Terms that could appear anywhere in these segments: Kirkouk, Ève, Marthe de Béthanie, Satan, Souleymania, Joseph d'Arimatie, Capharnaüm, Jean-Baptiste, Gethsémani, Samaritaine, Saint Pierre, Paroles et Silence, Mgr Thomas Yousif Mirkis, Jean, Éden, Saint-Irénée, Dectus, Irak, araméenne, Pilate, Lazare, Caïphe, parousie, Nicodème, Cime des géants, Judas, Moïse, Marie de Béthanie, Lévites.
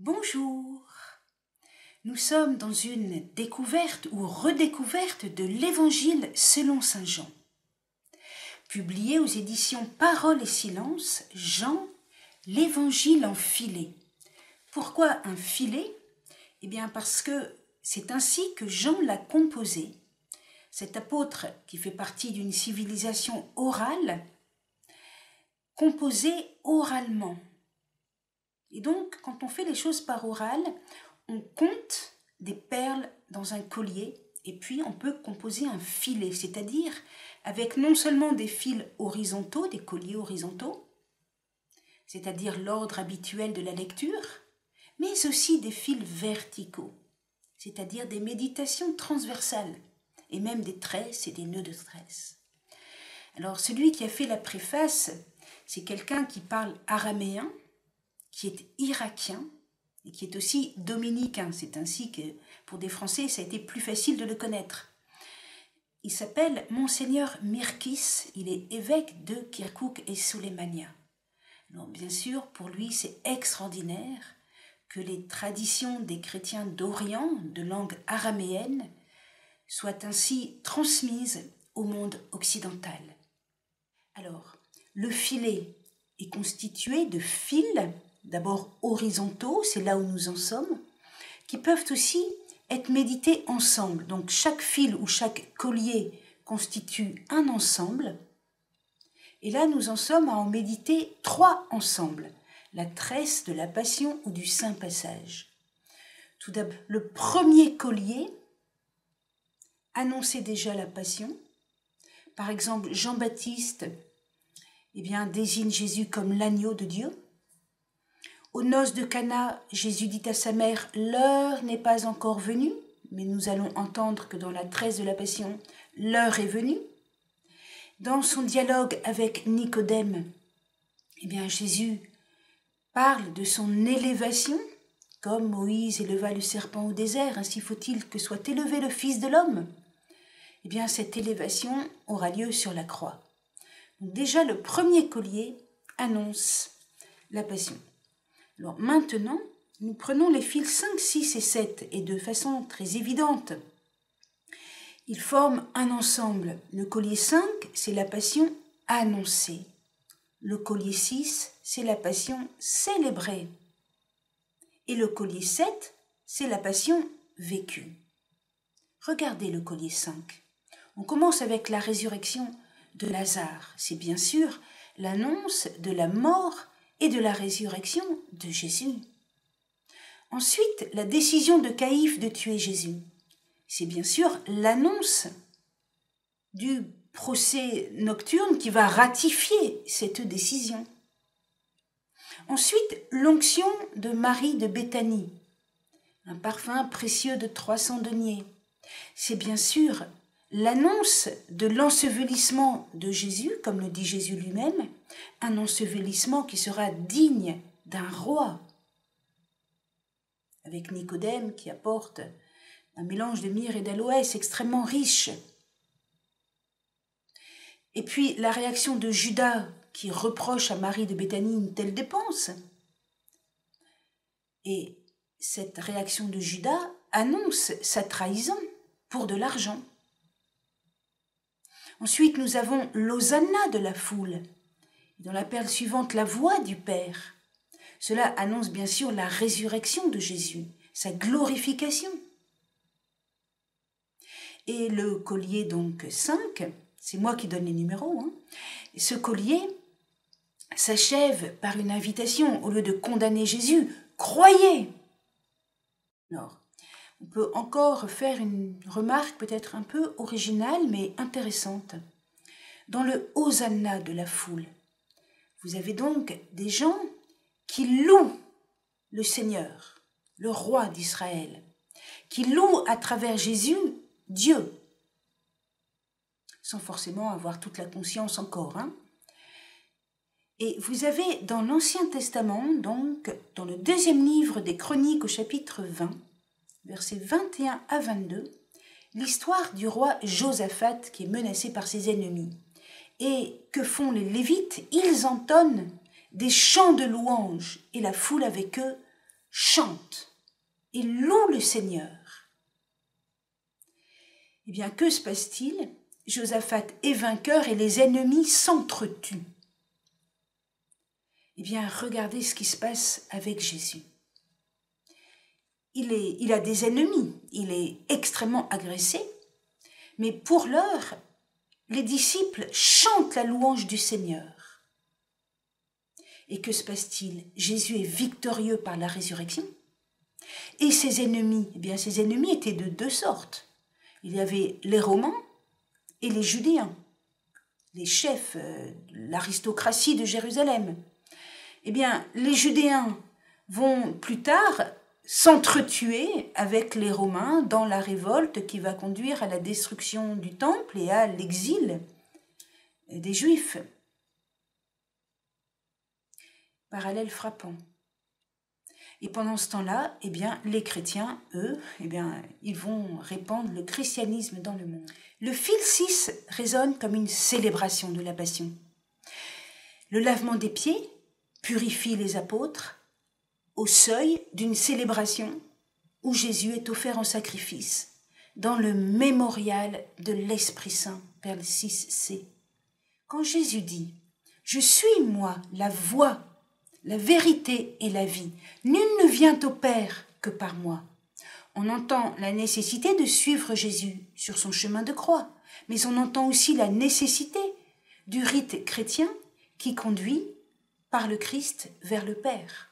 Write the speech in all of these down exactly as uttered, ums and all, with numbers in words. Bonjour. Nous sommes dans une découverte ou redécouverte de l'Évangile selon saint Jean. Publié aux éditions Paroles et Silence, Jean, l'Évangile en filet. Pourquoi un filet? Eh bien parce que c'est ainsi que Jean l'a composé. Cet apôtre qui fait partie d'une civilisation orale, composé oralement. Et donc, quand on fait les choses par oral, on compte des perles dans un collier et puis on peut composer un filet, c'est-à-dire avec non seulement des fils horizontaux, des colliers horizontaux, c'est-à-dire l'ordre habituel de la lecture, mais aussi des fils verticaux, c'est-à-dire des méditations transversales et même des tresses et des nœuds de tresses. Alors, celui qui a fait la préface, c'est quelqu'un qui parle araméen, qui est irakien et qui est aussi dominicain. C'est ainsi que pour des Français, ça a été plus facile de le connaître. Il s'appelle Monseigneur Mirkis, il est évêque de Kirkouk et Souleymania. Alors bien sûr, pour lui, c'est extraordinaire que les traditions des chrétiens d'Orient, de langue araméenne, soient ainsi transmises au monde occidental. Alors, le filet est constitué de fils, d'abord horizontaux, c'est là où nous en sommes, qui peuvent aussi être médités ensemble. Donc chaque fil ou chaque collier constitue un ensemble. Et là, nous en sommes à en méditer trois ensembles. La tresse de la Passion ou du Saint Passage. Tout d'abord, le premier collier annonçait déjà la Passion. Par exemple, Jean-Baptiste eh bien, désigne Jésus comme l'agneau de Dieu. Aux noces de Cana, Jésus dit à sa mère, « L'heure n'est pas encore venue », mais nous allons entendre que dans la tresse de la Passion, « L'heure est venue ». Dans son dialogue avec Nicodème, eh bien, Jésus parle de son élévation, comme Moïse éleva le serpent au désert, ainsi faut-il que soit élevé le Fils de l'homme. Eh bien, cette élévation aura lieu sur la croix. Donc, déjà, le premier collier annonce la Passion. Alors maintenant, nous prenons les fils cinq, six et sept, et de façon très évidente. Ils forment un ensemble. Le collier cinq, c'est la Passion annoncée. Le collier six, c'est la Passion célébrée. Et le collier sept, c'est la Passion vécue. Regardez le collier cinq. On commence avec la résurrection de Lazare. C'est bien sûr l'annonce de la mort et de la résurrection de Jésus. Ensuite, la décision de Caïphe de tuer Jésus. C'est bien sûr l'annonce du procès nocturne qui va ratifier cette décision. Ensuite, l'onction de Marie de Béthanie, un parfum précieux de trois cents deniers. C'est bien sûr l'annonce de l'ensevelissement de Jésus, comme le dit Jésus lui-même, un ensevelissement qui sera digne d'un roi, avec Nicodème qui apporte un mélange de myrrhe et d'aloès extrêmement riche. Et puis la réaction de Judas qui reproche à Marie de Béthanie une telle dépense. Et cette réaction de Judas annonce sa trahison pour de l'argent. Ensuite, nous avons l'hosanna de la foule, dans la perle suivante, la voix du Père. Cela annonce bien sûr la résurrection de Jésus, sa glorification. Et le collier donc cinq, c'est moi qui donne les numéros, hein. Ce collier s'achève par une invitation, au lieu de condamner Jésus, croyez. Alors, on peut encore faire une remarque peut-être un peu originale, mais intéressante. Dans le hosanna de la foule, vous avez donc des gens qui louent le Seigneur, le roi d'Israël, qui louent à travers Jésus Dieu, sans forcément avoir toute la conscience encore. Hein. Et vous avez dans l'Ancien Testament, donc, dans le deuxième livre des Chroniques au chapitre vingt, versets vingt et un à vingt-deux, l'histoire du roi Josaphat qui est menacé par ses ennemis. Et que font les Lévites? Ils entonnent des chants de louange et la foule avec eux chantent et louent le Seigneur. Eh bien, que se passe-t-il? Josaphat est vainqueur et les ennemis s'entretuent. Eh bien, regardez ce qui se passe avec Jésus. Il, est, il a des ennemis, il est extrêmement agressé, mais pour l'heure, les disciples chantent la louange du Seigneur. Et que se passe-t-il? Jésus est victorieux par la résurrection. Et ses ennemis, eh bien, ses ennemis étaient de deux sortes. Il y avait les Romains et les Judéens, les chefs, euh, l'aristocratie de Jérusalem. Eh bien, les Judéens vont plus tard s'entretuer avec les Romains dans la révolte qui va conduire à la destruction du temple et à l'exil des Juifs. Parallèle frappant. Et pendant ce temps-là, eh bien, les chrétiens, eux, eh bien, ils vont répandre le christianisme dans le monde. Le fil six résonne comme une célébration de la passion. Le lavement des pieds purifie les apôtres au seuil d'une célébration où Jésus est offert en sacrifice, dans le mémorial de l'Esprit Saint, vers le six C. Quand Jésus dit « Je suis, moi, la voie, la vérité et la vie. Nul ne vient au Père que par moi. » On entend la nécessité de suivre Jésus sur son chemin de croix, mais on entend aussi la nécessité du rite chrétien qui conduit par le Christ vers le Père.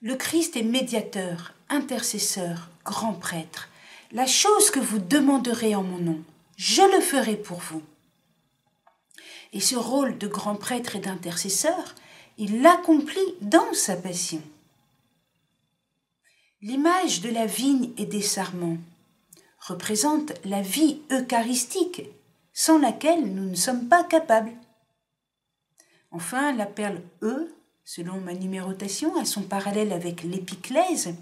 Le Christ est médiateur, intercesseur, grand prêtre. La chose que vous demanderez en mon nom, je le ferai pour vous. Et ce rôle de grand prêtre et d'intercesseur, il l'accomplit dans sa passion. L'image de la vigne et des sarments représente la vie eucharistique, sans laquelle nous ne sommes pas capables. Enfin, la perle E, selon ma numérotation, à son parallèle avec l'épiclèse.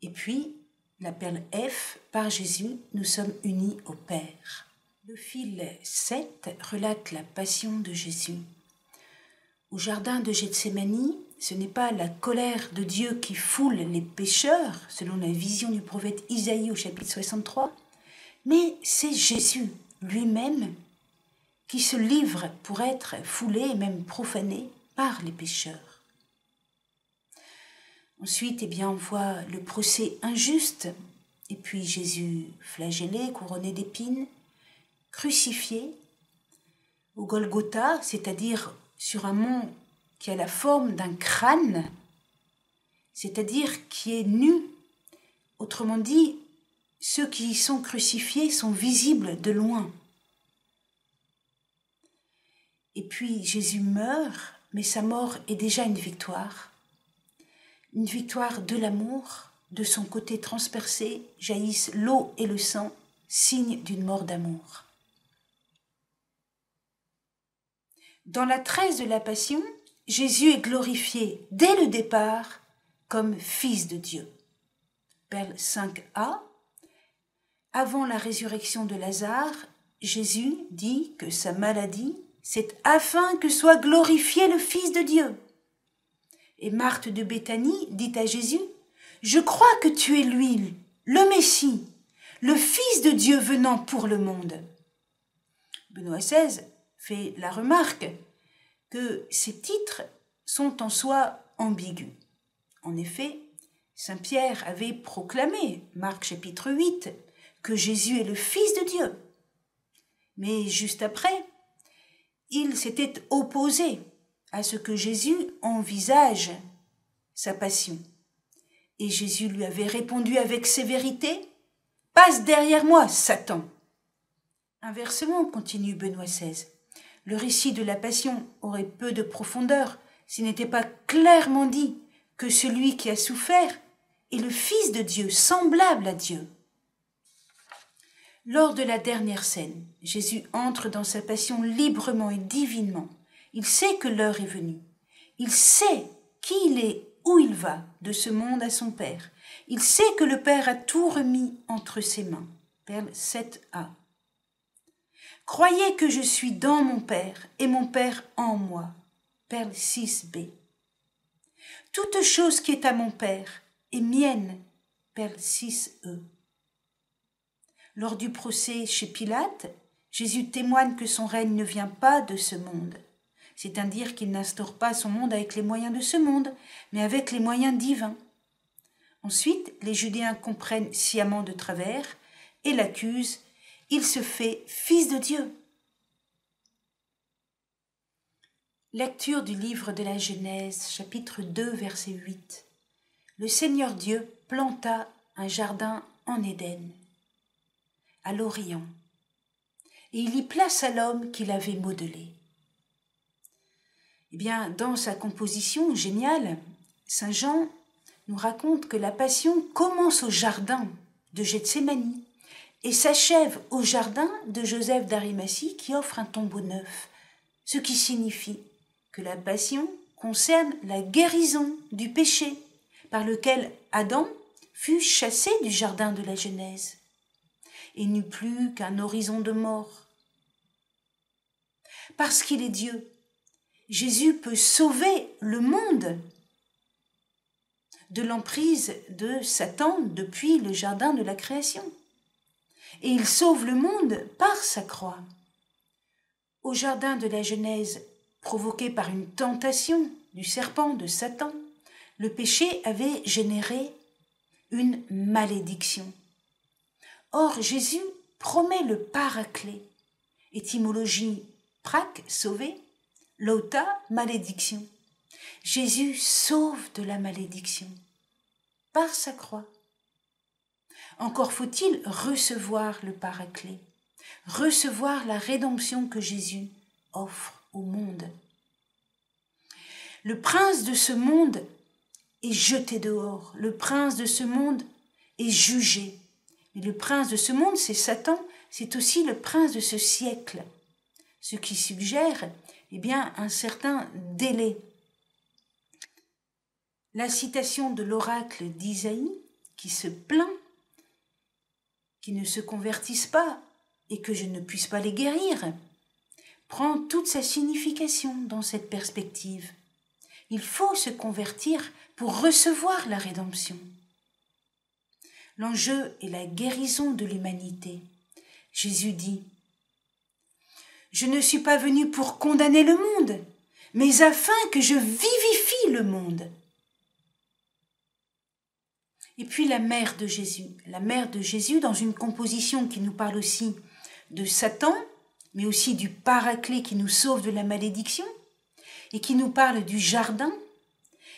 Et puis, la perle F, par Jésus, nous sommes unis au Père. Le fil sept relate la passion de Jésus. Au jardin de Gethsémani, ce n'est pas la colère de Dieu qui foule les pécheurs, selon la vision du prophète Isaïe au chapitre soixante-trois, mais c'est Jésus lui-même qui se livre pour être foulé et même profané par les pécheurs. Ensuite, eh bien, on voit le procès injuste, et puis Jésus flagellé, couronné d'épines, crucifié au Golgotha, c'est-à-dire sur un mont qui a la forme d'un crâne, c'est-à-dire qui est nu. Autrement dit, ceux qui y sont crucifiés sont visibles de loin. Et puis Jésus meurt, mais sa mort est déjà une victoire. Une victoire de l'amour, de son côté transpercé, jaillissent l'eau et le sang, signe d'une mort d'amour. Dans la tresse de la Passion, Jésus est glorifié dès le départ comme Fils de Dieu. Perle cinq A, avant la résurrection de Lazare, Jésus dit que sa maladie, c'est afin que soit glorifié le Fils de Dieu. Et Marthe de Béthanie dit à Jésus, « Je crois que tu es lui, le Messie, le Fils de Dieu venant pour le monde. » Benoît seize fait la remarque que ces titres sont en soi ambigus. En effet, Saint Pierre avait proclamé, Marc chapitre huit, que Jésus est le Fils de Dieu. Mais juste après, il s'était opposé à ce que Jésus envisage sa passion. Et Jésus lui avait répondu avec sévérité, « Passe derrière moi, Satan !» Inversement, continue Benoît seize, le récit de la passion aurait peu de profondeur s'il n'était pas clairement dit que celui qui a souffert est le Fils de Dieu, semblable à Dieu. Lors de la dernière scène, Jésus entre dans sa passion librement et divinement. Il sait que l'heure est venue. Il sait qui il est, où il va, de ce monde à son Père. Il sait que le Père a tout remis entre ses mains. Perle sept A. Croyez que je suis dans mon Père et mon Père en moi. Perle six b. Toute chose qui est à mon Père est mienne. Perle six e. Lors du procès chez Pilate, Jésus témoigne que son règne ne vient pas de ce monde. C'est-à-dire qu'il n'instaure pas son monde avec les moyens de ce monde, mais avec les moyens divins. Ensuite, les Judéens comprennent sciemment de travers et l'accusent. Il se fait fils de Dieu. Lecture du livre de la Genèse, chapitre deux, verset huit. Le Seigneur Dieu planta un jardin en Éden, à l'Orient, et il y plaça l'homme qu'il avait modelé. Eh bien, dans sa composition géniale, saint Jean nous raconte que la passion commence au jardin de Gethsémani et s'achève au jardin de Joseph d'Arimatie qui offre un tombeau neuf, ce qui signifie que la passion concerne la guérison du péché par lequel Adam fut chassé du jardin de la Genèse et n'eut plus qu'un horizon de mort. Parce qu'il est Dieu, Jésus peut sauver le monde de l'emprise de Satan depuis le jardin de la création. Et il sauve le monde par sa croix. Au jardin de la Genèse, provoqué par une tentation du serpent de Satan, le péché avait généré une malédiction. Or, Jésus promet le paraclet, étymologie prac, sauver, lauta, malédiction. Jésus sauve de la malédiction par sa croix. Encore faut-il recevoir le paraclet, recevoir la rédemption que Jésus offre au monde. Le prince de ce monde est jeté dehors, le prince de ce monde est jugé. Mais le prince de ce monde, c'est Satan, c'est aussi le prince de ce siècle, ce qui suggère eh bien, un certain délai. La citation de l'oracle d'Isaïe qui se plaint, qui ne se convertissent pas et que je ne puisse pas les guérir, prend toute sa signification dans cette perspective. Il faut se convertir pour recevoir la rédemption. L'enjeu est la guérison de l'humanité. Jésus dit « Je ne suis pas venu pour condamner le monde, mais afin que je vivifie le monde. » Et puis la mère de Jésus, la mère de Jésus dans une composition qui nous parle aussi de Satan, mais aussi du paraclet qui nous sauve de la malédiction, et qui nous parle du jardin.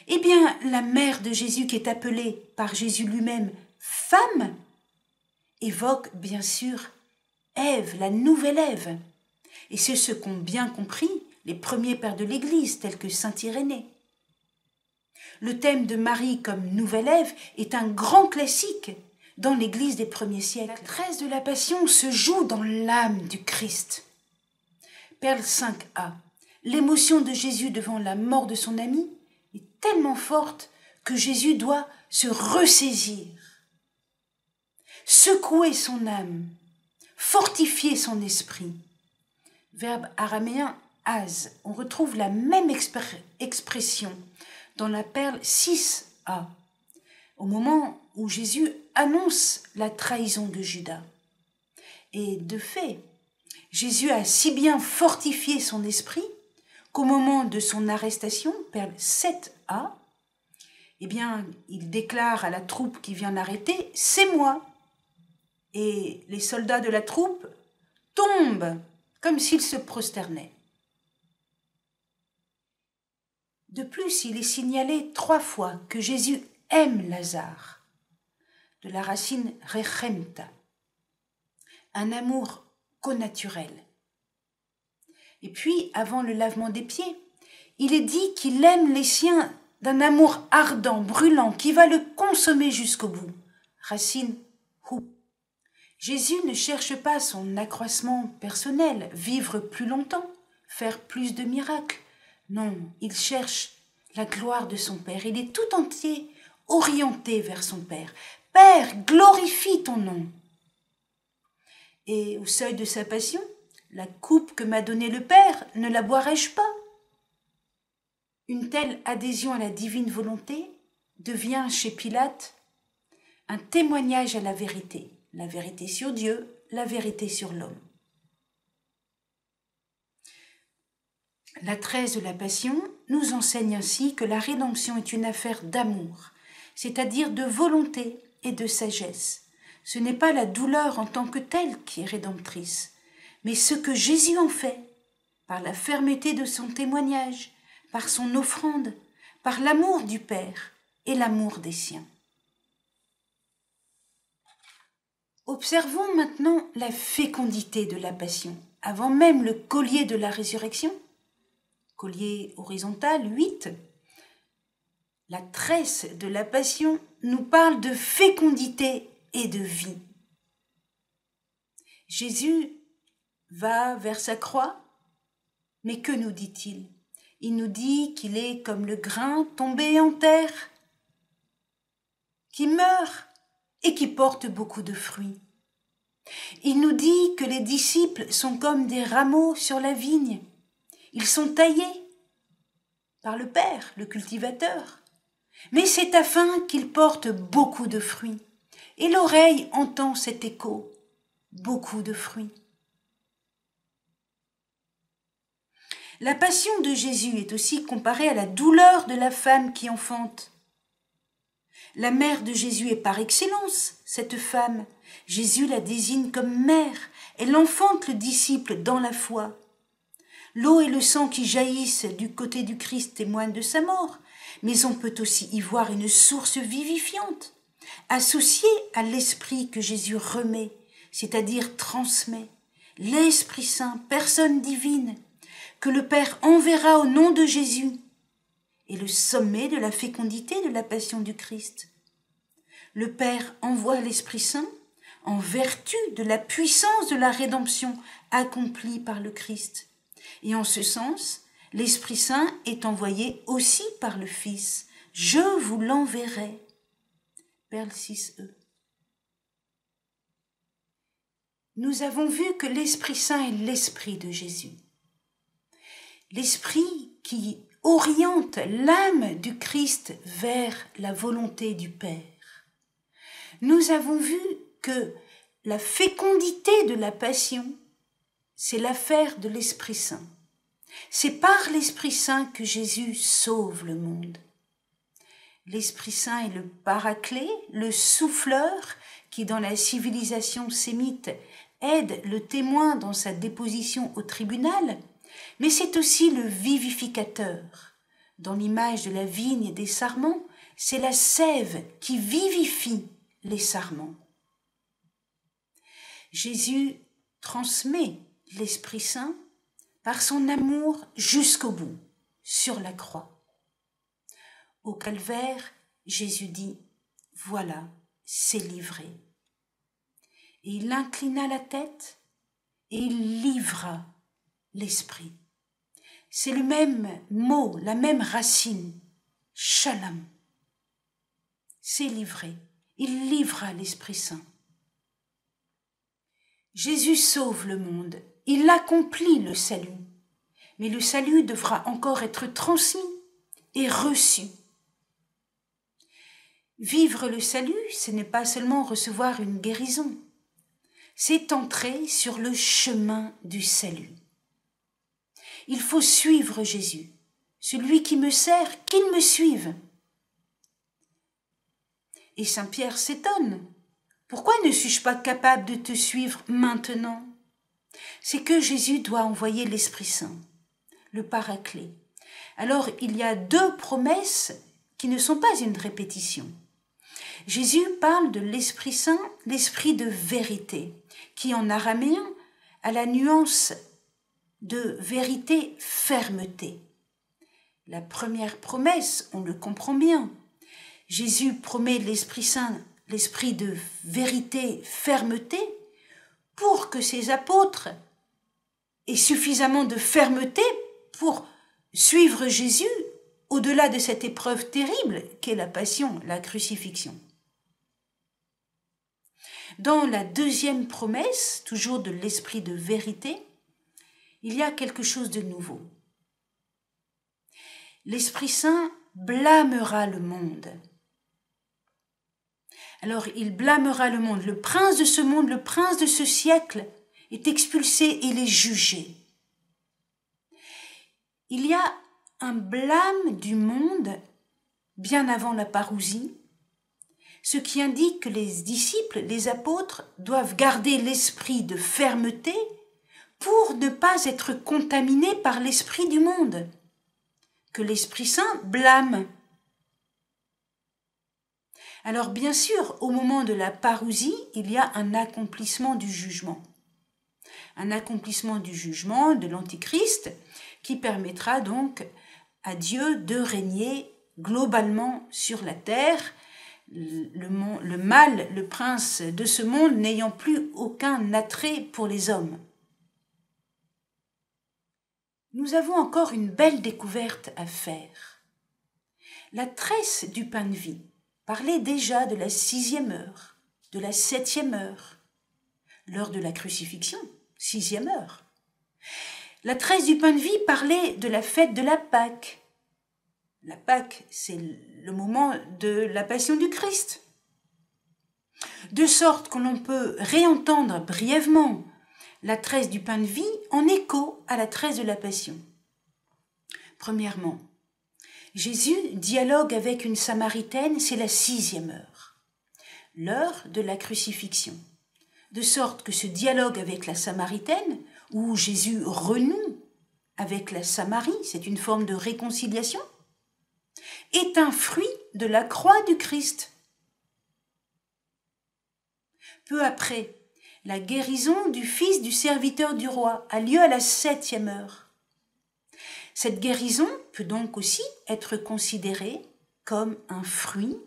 Eh bien, la mère de Jésus qui est appelée par Jésus lui-même « femme » évoque bien sûr Ève, la nouvelle Ève. Et c'est ce qu'ont bien compris les premiers pères de l'Église tels que Saint-Irénée. Le thème de Marie comme nouvelle Ève est un grand classique dans l'Église des premiers siècles. La treize de la Passion se joue dans l'âme du Christ. Perle cinq a. L'émotion de Jésus devant la mort de son ami est tellement forte que Jésus doit se ressaisir, secouer son âme, fortifier son esprit. Verbe araméen az. On retrouve la même expression dans la perle six a, au moment où Jésus annonce la trahison de Judas. Et de fait, Jésus a si bien fortifié son esprit qu'au moment de son arrestation, perle sept a, eh bien, il déclare à la troupe qui vient l'arrêter « C'est moi !» Et les soldats de la troupe tombent comme s'ils se prosternaient. De plus, il est signalé trois fois que Jésus aime Lazare, de la racine « rechemta », un amour connaturel. Et puis, avant le lavement des pieds, il est dit qu'il aime les siens d'un amour ardent, brûlant, qui va le consommer jusqu'au bout, racine « hou ». Jésus ne cherche pas son accroissement personnel, vivre plus longtemps, faire plus de miracles. Non, il cherche la gloire de son Père. Il est tout entier orienté vers son Père. Père, glorifie ton nom. Et au seuil de sa passion, la coupe que m'a donnée le Père, ne la boirai-je pas? Une telle adhésion à la divine volonté devient chez Pilate un témoignage à la vérité, la vérité sur Dieu, la vérité sur l'homme. La treize de la Passion nous enseigne ainsi que la rédemption est une affaire d'amour, c'est-à-dire de volonté et de sagesse. Ce n'est pas la douleur en tant que telle qui est rédemptrice, mais ce que Jésus en fait, par la fermeté de son témoignage, par son offrande, par l'amour du Père et l'amour des siens. Observons maintenant la fécondité de la Passion, avant même le collier de la résurrection. Collier horizontal, huit. La tresse de la Passion nous parle de fécondité et de vie. Jésus va vers sa croix, mais que nous dit-il? Il nous dit qu'il est comme le grain tombé en terre, qui meurt et qui porte beaucoup de fruits. Il nous dit que les disciples sont comme des rameaux sur la vigne. Ils sont taillés par le Père, le cultivateur, mais c'est afin qu'ils portent beaucoup de fruits. Et l'oreille entend cet écho, beaucoup de fruits. La passion de Jésus est aussi comparée à la douleur de la femme qui enfante. La mère de Jésus est par excellence cette femme. Jésus la désigne comme mère. Elle enfante le disciple dans la foi. L'eau et le sang qui jaillissent du côté du Christ témoignent de sa mort, mais on peut aussi y voir une source vivifiante, associée à l'Esprit que Jésus remet, c'est-à-dire transmet, l'Esprit Saint, personne divine, que le Père enverra au nom de Jésus, est le sommet de la fécondité de la passion du Christ. Le Père envoie l'Esprit Saint en vertu de la puissance de la rédemption accomplie par le Christ. Et en ce sens, l'Esprit Saint est envoyé aussi par le Fils. Je vous l'enverrai. Perle six E. Nous avons vu que l'Esprit Saint est l'Esprit de Jésus. L'Esprit qui oriente l'âme du Christ vers la volonté du Père. Nous avons vu que la fécondité de la passion, c'est l'affaire de l'Esprit Saint. C'est par l'Esprit Saint que Jésus sauve le monde. L'Esprit Saint est le paraclet, le souffleur qui, dans la civilisation sémite, aide le témoin dans sa déposition au tribunal, mais c'est aussi le vivificateur. Dans l'image de la vigne et des sarments, c'est la sève qui vivifie les sarments. Jésus transmet l'Esprit Saint par son amour jusqu'au bout, sur la croix. Au calvaire, Jésus dit « Voilà, c'est livré ». Et il inclina la tête et il livra l'Esprit. C'est le même mot, la même racine, « Shalom ». C'est livré, il livra l'Esprit Saint. Jésus sauve le monde. Il accomplit le salut, mais le salut devra encore être transmis et reçu. Vivre le salut, ce n'est pas seulement recevoir une guérison, c'est entrer sur le chemin du salut. Il faut suivre Jésus. Celui qui me sert, qu'il me suive. Et Saint Pierre s'étonne. Pourquoi ne suis-je pas capable de te suivre maintenant ? C'est que Jésus doit envoyer l'Esprit Saint, le Paraclet. Alors il y a deux promesses qui ne sont pas une répétition. Jésus parle de l'Esprit Saint, l'Esprit de vérité, qui en araméen a la nuance de vérité, fermeté. La première promesse, on le comprend bien. Jésus promet l'Esprit Saint, l'Esprit de vérité, fermeté, pour que ses apôtres aient suffisamment de fermeté pour suivre Jésus au-delà de cette épreuve terrible qu'est la passion, la crucifixion. Dans la deuxième promesse, toujours de l'Esprit de vérité, il y a quelque chose de nouveau. l'Esprit Saint blâmera le monde. Alors il blâmera le monde. Le prince de ce monde, le prince de ce siècle est expulsé et il est jugé. Il y a un blâme du monde bien avant la parousie, ce qui indique que les disciples, les apôtres, doivent garder l'esprit de fermeté pour ne pas être contaminés par l'esprit du monde, que l'Esprit Saint blâme. Alors bien sûr, au moment de la parousie, il y a un accomplissement du jugement. Un accomplissement du jugement de l'Antichrist qui permettra donc à Dieu de régner globalement sur la terre, le, le mal, le prince de ce monde n'ayant plus aucun attrait pour les hommes. Nous avons encore une belle découverte à faire. La tresse du pain de vie parlait déjà de la sixième heure, de la septième heure, l'heure de la crucifixion, sixième heure. La tresse du pain de vie parlait de la fête de la Pâque. La Pâque, c'est le moment de la passion du Christ. De sorte que l'on peut réentendre brièvement la tresse du pain de vie en écho à la tresse de la passion. Premièrement, Jésus dialogue avec une Samaritaine, c'est la sixième heure, l'heure de la crucifixion. De sorte que ce dialogue avec la Samaritaine, où Jésus renoue avec la Samarie, c'est une forme de réconciliation, est un fruit de la croix du Christ. Peu après, la guérison du fils du serviteur du roi a lieu à la septième heure. Cette guérison peut donc aussi être considérée comme un fruit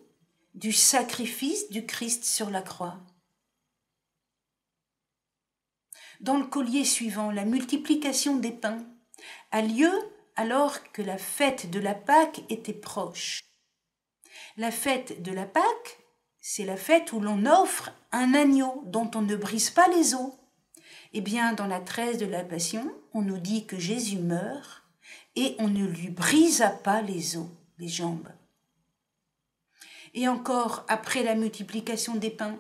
du sacrifice du Christ sur la croix. Dans le collier suivant, la multiplication des pains a lieu alors que la fête de la Pâque était proche. La fête de la Pâque, c'est la fête où l'on offre un agneau dont on ne brise pas les os. Eh bien, dans la tresse de la Passion, on nous dit que Jésus meurt et on ne lui brisa pas les os, les jambes. Et encore, après la multiplication des pains,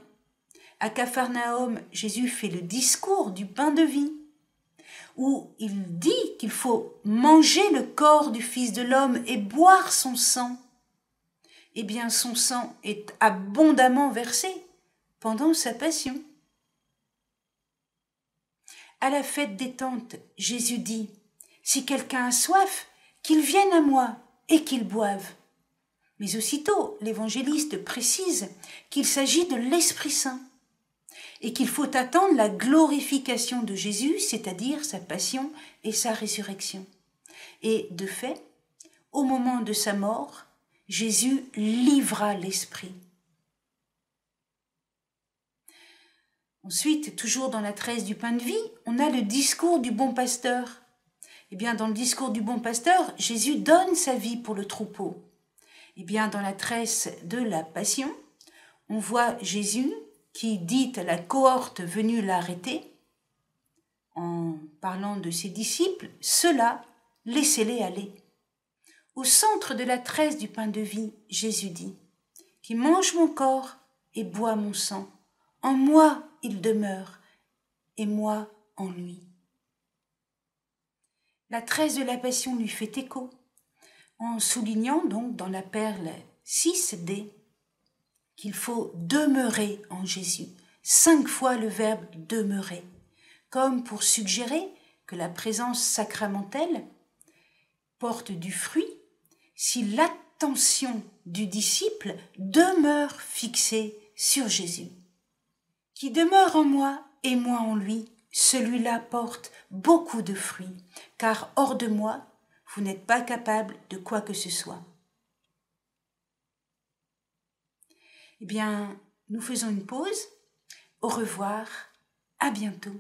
à Capharnaüm, Jésus fait le discours du pain de vie, où il dit qu'il faut manger le corps du Fils de l'homme et boire son sang. Eh bien, son sang est abondamment versé pendant sa passion. À la fête des tentes, Jésus dit « Si quelqu'un a soif, qu'il vienne à moi et qu'il boive. » Mais aussitôt, l'évangéliste précise qu'il s'agit de l'Esprit Saint et qu'il faut attendre la glorification de Jésus, c'est-à-dire sa passion et sa résurrection. Et de fait, au moment de sa mort, Jésus livra l'Esprit. Ensuite, toujours dans la tresse du pain de vie, on a le discours du bon pasteur. Eh bien, dans le discours du bon pasteur, Jésus donne sa vie pour le troupeau. Eh bien, dans la tresse de la passion, on voit Jésus qui dit à la cohorte venue l'arrêter, en parlant de ses disciples, « Ceux-là, laissez-les aller ». Au centre de la tresse du pain de vie, Jésus dit « Qui mange mon corps et boit mon sang, en moi il demeure, et moi en lui. » La tresse de la passion lui fait écho, en soulignant donc dans la perle six D, qu'il faut demeurer en Jésus, cinq fois le verbe « demeurer », comme pour suggérer que la présence sacramentelle porte du fruit si l'attention du disciple demeure fixée sur Jésus. « Qui demeure en moi et moi en lui, celui-là porte beaucoup de fruits, car hors de moi, vous n'êtes pas capable de quoi que ce soit. » Eh bien, nous faisons une pause. Au revoir, à bientôt.